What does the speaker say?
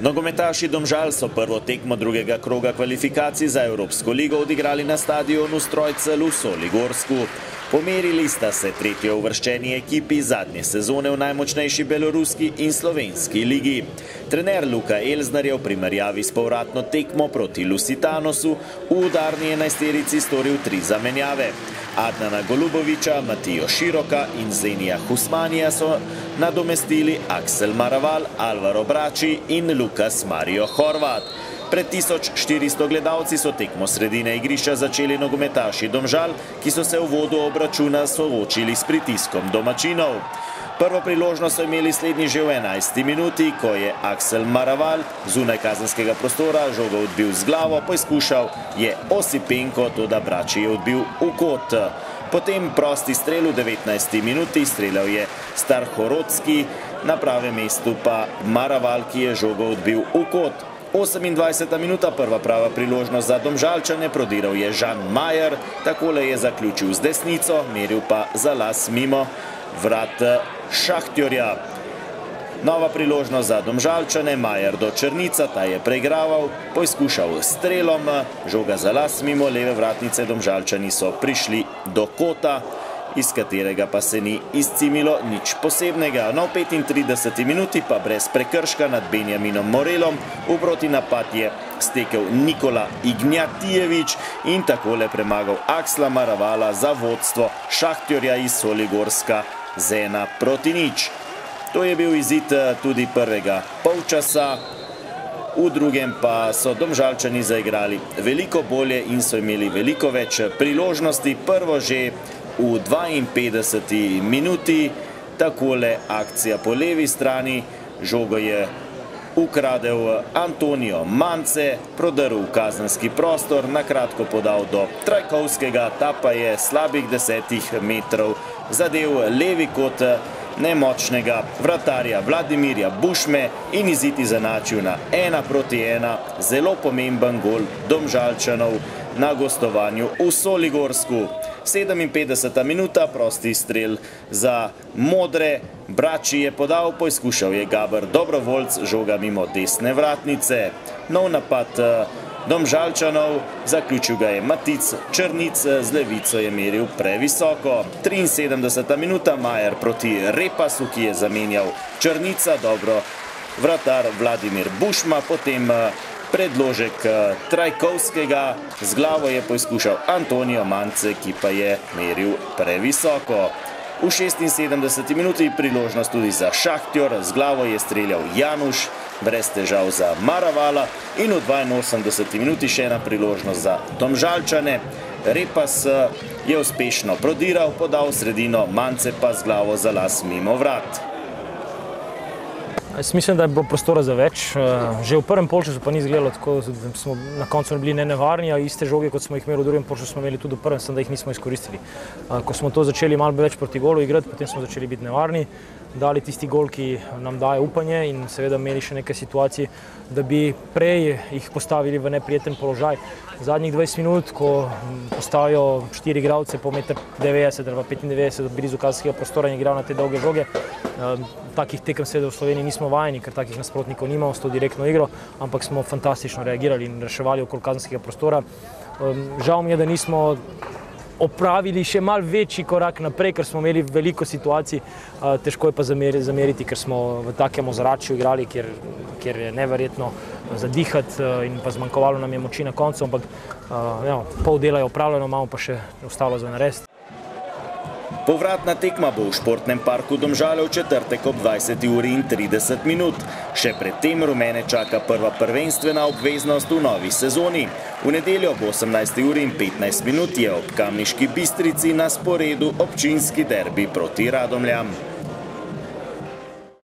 Nogometaši Domžal so prvo tekmo drugega kroga kvalifikacij za Evropsko ligo odigrali na stadionu Strojcel v Soligorsku. Pomerili sta se tretjo uvrščeni ekipi zadnje sezone v najmočnejši beloruski in slovenski ligi. Trener Luka Elsner je v primerjavi s povratno tekmo proti Lusitanosu v udarni enajsterici storil 3 zamenjave. Adnana Golubovića, Matijo Široka in Zenija Husmanja so nadomestili Aksel Maraval, Alvaro Brački in Lukas Mario Horvat. Pred 1400 gledalci so tekmo sredine igrišča začeli nogometaši Domžal, ki so se v vodu obračuna soočili s pritiskom domačinov. Prvo priložnost so imeli slednji že v 11. minuti, ko je Aksel Maraval zunaj kazenskega prostora žogo odbil z glavo, poizkušal je Osipenko, toda Brači je odbil v kot. Potem prosti strel v 19. minuti streljal je Star Horotski, na pravem mestu pa Maraval, ki je žogo odbil v kot. 28. minuta, prva prava priložnost za Domžalčane, prodiral je Žan Majer, takole je zaključil z desnico, meril pa za las mimo vrat Šahtjorja. Nova priložnost za Domžalčane, Majer do Črnica, ta je preigraval, poizkušal s strelom, žoga za las mimo leve vratnice, Domžalčani so prišli do kota, iz katerega pa se ni izcimilo nič posebnega. Na 35. minuti pa brez prekrška nad Benjaminom Morelom v protinapad je stekel Nikola Ignjatijević in takole premagal Aksla Maravala za vodstvo Šahtjorja iz Soligorska z 1:0. To je bil izid tudi prvega polčasa. V drugem pa so Domžalčani zaigrali veliko bolje in so imeli veliko več priložnosti. Prvo že v 52. minuti, takole akcija po levi strani, žogo je ukradel Antonijo Mance, prodrl v kazenski prostor, nakratko podal do Trajkovskega, ta pa je slabih 10 metrov zadev levi kot nemočnega vratarja Vladimirja Bušme in izid izenačil na 1:1, zelo pomemben gol Domžalčanov na gostovanju v Soligorsku. 57. minuta, prosti strel za modre, Brači je podal, poizkušal je Gaber Dobrovoljc, žoga mimo desne vratnice. Nov napad Domžalčanov, zaključil ga je Matic Črnic, z levico je meril previsoko. 73. minuta, Majer proti Repasu, ki je zamenjal Črnica, dobro vratar Vladimir Bušma, potem predložek Trajkovskega, z glavo je poizkušal Antonijo Mance, ki pa je meril previsoko. V 76. minuti priložnost tudi za Šahtjor, z glavo je streljal Januš, brez težav za Maravala in v 82. minuti še ena priložnost za Domžalčane. Repas je uspešno prodiral, podal v sredino, Mance pa z glavo za las mimo vrat. Mislim, da je bilo prostora za več. Že v prvem polčasu pa ni izgledalo tako, da smo na koncu bili nenevarni, a iste žoge, kot smo jih imeli v drugem polčasu, smo imeli tudi v prvem, samo da jih nismo izkoristili. Ko smo to začeli malo več proti golu igrati, potem smo začeli biti nevarni, dali tisti gol, ki nam daje upanje in seveda imeli še nekaj situacij, da bi prej jih postavili v neprijeten položaj. Zadnjih 20 minut, ko postavijo 4 igralce po 1,90 ali 95 blizu kazenskega prostora in igrajo na te dolge žoge, takih tekem seveda v Sloveniji nismo vajeni, ker takih nasprotnikov nimamo s to direktno igro, ampak smo fantastično reagirali in reševali okoli kazenskega prostora. Žal mi je, da nismo opravili še malo večji korak naprej, ker smo imeli veliko situacij, težko je pa zameriti, ker smo v takem ozračju igrali, kjer je neverjetno zadihati in pa zmanjkovalo nam je moči na koncu, ampak pol dela je opravljeno, imamo pa še ostalo za narediti. Povratna tekma bo v športnem parku Domžale v četrtek ob 20:30. Še predtem Rumene čaka prva prvenstvena obveznost v novi sezoni. V nedeljo ob 18:15 je ob Kamniški Bistrici na sporedu občinski derbi proti Radomljam.